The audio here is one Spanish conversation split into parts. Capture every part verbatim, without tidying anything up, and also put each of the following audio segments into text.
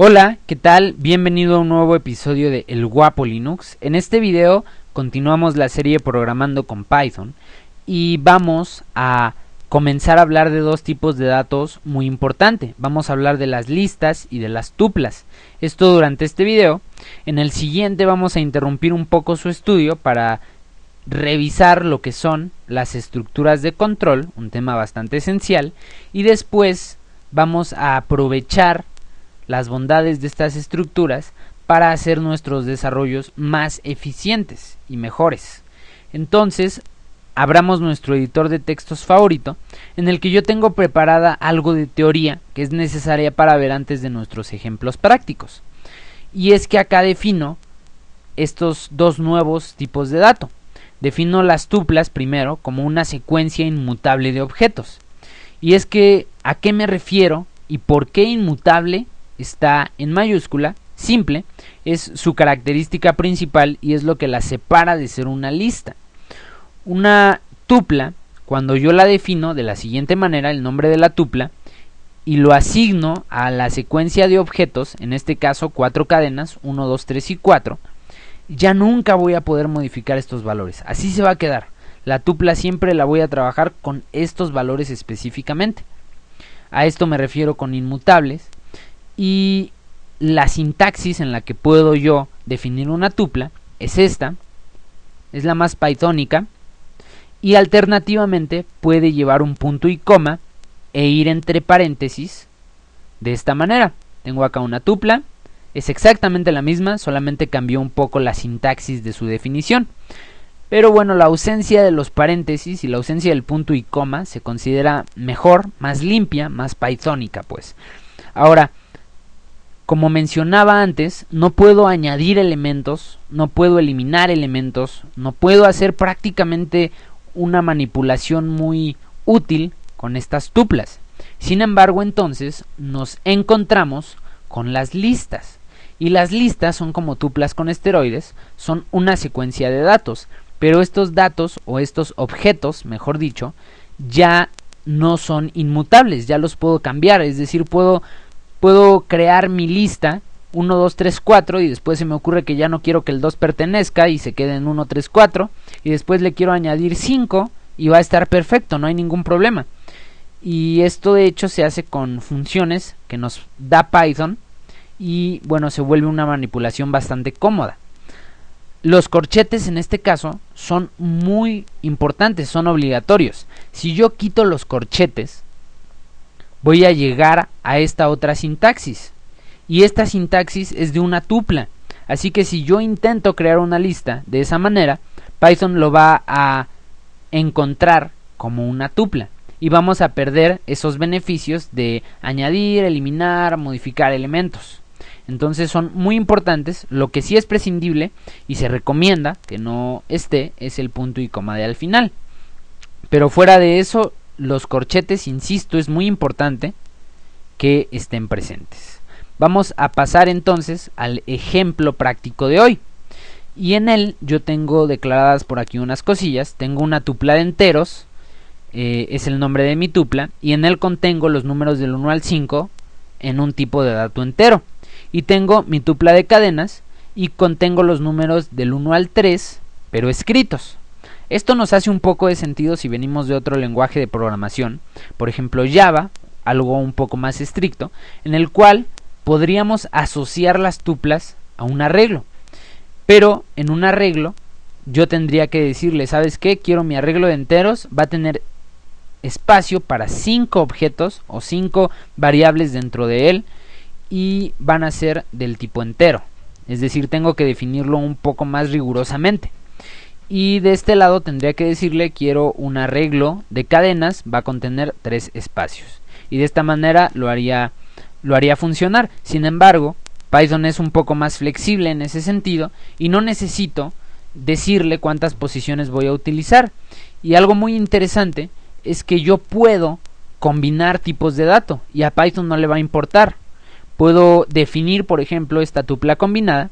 Hola, ¿qué tal? Bienvenido a un nuevo episodio de El Guapo Linux. En este video continuamos la serie programando con Python y vamos a comenzar a hablar de dos tipos de datos muy importante. Vamos a hablar de las listas y de las tuplas. Esto durante este video. En el siguiente vamos a interrumpir un poco su estudio para revisar lo que son las estructuras de control, un tema bastante esencial, y después vamos a aprovechar las bondades de estas estructuras para hacer nuestros desarrollos más eficientes y mejores. Entonces, abramos nuestro editor de textos favorito, en el que yo tengo preparada algo de teoría que es necesaria para ver antes de nuestros ejemplos prácticos. Y es que acá defino estos dos nuevos tipos de dato. Defino las tuplas primero como una secuencia inmutable de objetos. Y es que, ¿a qué me refiero y por qué inmutable? Está en mayúscula, simple, es su característica principal y es lo que la separa de ser una lista. Una tupla, cuando yo la defino de la siguiente manera, el nombre de la tupla, y lo asigno a la secuencia de objetos, en este caso cuatro cadenas, uno, dos, tres y cuatro, ya nunca voy a poder modificar estos valores. Así se va a quedar. La tupla siempre la voy a trabajar con estos valores específicamente. A esto me refiero con inmutables. Y la sintaxis en la que puedo yo definir una tupla es esta, es la más pythónica, y alternativamente puede llevar un punto y coma e ir entre paréntesis de esta manera. Tengo acá una tupla, es exactamente la misma, solamente cambió un poco la sintaxis de su definición. Pero bueno, la ausencia de los paréntesis y la ausencia del punto y coma se considera mejor, más limpia, más pythónica pues. Ahora, como mencionaba antes, no puedo añadir elementos, no puedo eliminar elementos, no puedo hacer prácticamente una manipulación muy útil con estas tuplas. Sin embargo, entonces nos encontramos con las listas. Y las listas son como tuplas con esteroides, son una secuencia de datos. Pero estos datos, o estos objetos, mejor dicho, ya no son inmutables, ya los puedo cambiar, es decir, puedo... Puedo crear mi lista uno, dos, tres, cuatro y después se me ocurre que ya no quiero que el dos pertenezca y se quede en uno, tres, cuatro y después le quiero añadir cinco y va a estar perfecto, no hay ningún problema. Y esto de hecho se hace con funciones que nos da Python y bueno, se vuelve una manipulación bastante cómoda. Los corchetes en este caso son muy importantes, son obligatorios. Si yo quito los corchetes, voy a llegar a esta otra sintaxis, y esta sintaxis es de una tupla, así que si yo intento crear una lista de esa manera, Python lo va a encontrar como una tupla, y vamos a perder esos beneficios de añadir, eliminar, modificar elementos. Entonces son muy importantes. Lo que sí es prescindible y se recomienda que no esté es el punto y coma de al final, pero fuera de eso, los corchetes, insisto, es muy importante que estén presentes. Vamos a pasar entonces al ejemplo práctico de hoy. Y en él yo tengo declaradas por aquí unas cosillas. Tengo una tupla de enteros, eh, es el nombre de mi tupla, y en él contengo los números del uno al cinco en un tipo de dato entero. Y tengo mi tupla de cadenas y contengo los números del uno al tres, pero escritos. Esto nos hace un poco de sentido si venimos de otro lenguaje de programación, por ejemplo Java, algo un poco más estricto, en el cual podríamos asociar las tuplas a un arreglo. Pero en un arreglo yo tendría que decirle, ¿sabes qué? Quiero mi arreglo de enteros, va a tener espacio para cinco objetos o cinco variables dentro de él y van a ser del tipo entero. Es decir, tengo que definirlo un poco más rigurosamente. Y de este lado tendría que decirle, quiero un arreglo de cadenas, va a contener tres espacios. Y de esta manera lo haría, lo haría funcionar. Sin embargo, Python es un poco más flexible en ese sentido y no necesito decirle cuántas posiciones voy a utilizar. Y algo muy interesante es que yo puedo combinar tipos de dato y a Python no le va a importar. Puedo definir, por ejemplo, esta tupla combinada.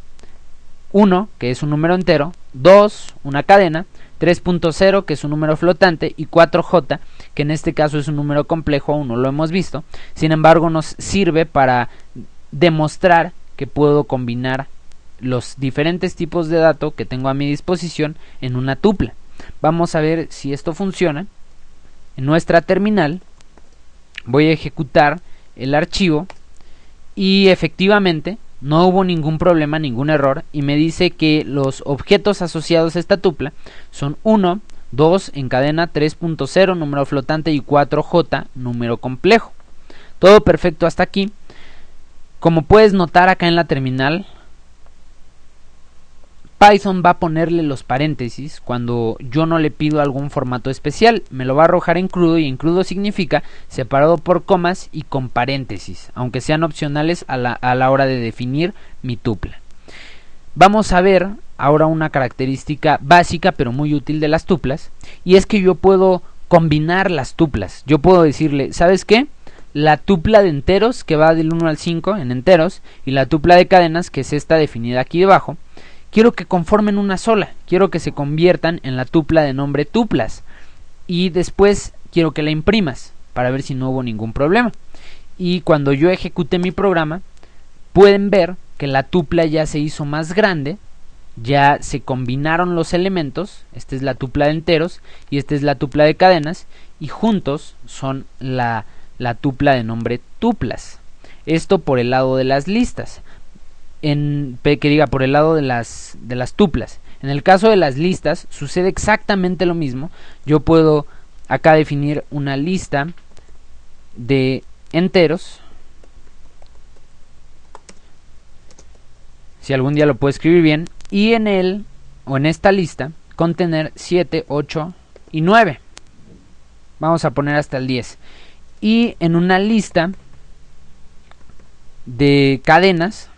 uno, que es un número entero, dos, una cadena, tres punto cero, que es un número flotante, y cuatro J, que en este caso es un número complejo, aún no lo hemos visto. Sin embargo, nos sirve para demostrar que puedo combinar los diferentes tipos de datos que tengo a mi disposición en una tupla. Vamos a ver si esto funciona. En nuestra terminal voy a ejecutar el archivo y efectivamente no hubo ningún problema, ningún error, y me dice que los objetos asociados a esta tupla son uno, dos en cadena, tres punto cero número flotante y cuatro J número complejo. Todo perfecto hasta aquí. Como puedes notar acá en la terminal, Python va a ponerle los paréntesis cuando yo no le pido algún formato especial. Me lo va a arrojar en crudo, y en crudo significa separado por comas y con paréntesis, aunque sean opcionales a la, a la hora de definir mi tupla. Vamos a ver ahora una característica básica pero muy útil de las tuplas, y es que yo puedo combinar las tuplas. Yo puedo decirle, ¿sabes qué? La tupla de enteros, que va del uno al cinco en enteros, y la tupla de cadenas, que es esta definida aquí debajo, quiero que conformen una sola, quiero que se conviertan en la tupla de nombre tuplas, y después quiero que la imprimas para ver si no hubo ningún problema. Y cuando yo ejecute mi programa, pueden ver que la tupla ya se hizo más grande, ya se combinaron los elementos. Esta es la tupla de enteros y esta es la tupla de cadenas, y juntos son la, la tupla de nombre tuplas. Esto por el lado de las listas. En, que diga por el lado de las, de las tuplas. En el caso de las listas sucede exactamente lo mismo. Yo puedo acá definir una lista de enteros. Si algún día lo puedo escribir bien. Y en él, o en esta lista, contener siete, ocho y nueve. Vamos a poner hasta el diez. Y en una lista de cadenas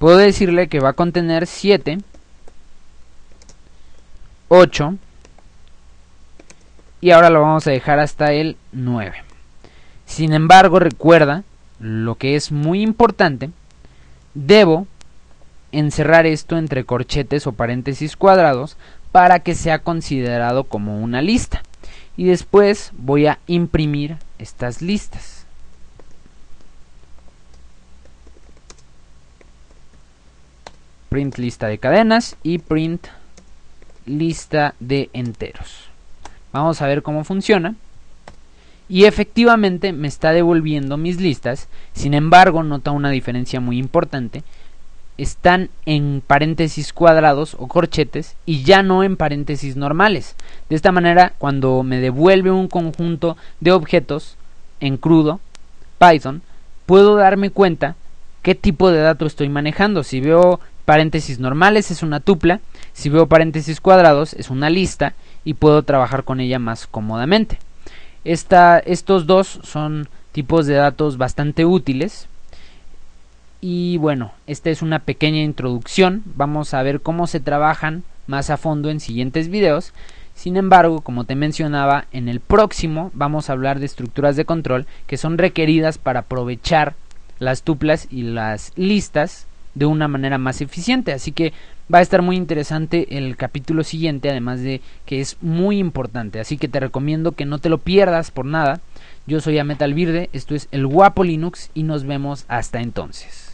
puedo decirle que va a contener siete, ocho y ahora lo vamos a dejar hasta el nueve. Sin embargo, recuerda, lo que es muy importante, debo encerrar esto entre corchetes o paréntesis cuadrados para que sea considerado como una lista. Y después voy a imprimir estas listas. Print lista de cadenas y print lista de enteros. Vamos a ver cómo funciona. Y efectivamente me está devolviendo mis listas. Sin embargo, nota una diferencia muy importante. Están en paréntesis cuadrados o corchetes y ya no en paréntesis normales. De esta manera, cuando me devuelve un conjunto de objetos en crudo, Python, puedo darme cuenta qué tipo de dato estoy manejando. Si veo paréntesis normales, es una tupla; si veo paréntesis cuadrados, es una lista, y puedo trabajar con ella más cómodamente. Esta, estos dos son tipos de datos bastante útiles. Y bueno, esta es una pequeña introducción. Vamos a ver cómo se trabajan más a fondo en siguientes videos. Sin embargo, como te mencionaba, en el próximo vamos a hablar de estructuras de control que son requeridas para aprovechar las tuplas y las listas de una manera más eficiente. Así que va a estar muy interesante el capítulo siguiente, además de que es muy importante. Así que te recomiendo que no te lo pierdas por nada. Yo soy Amet Alvirde, esto es El Guapo Linux, y nos vemos hasta entonces.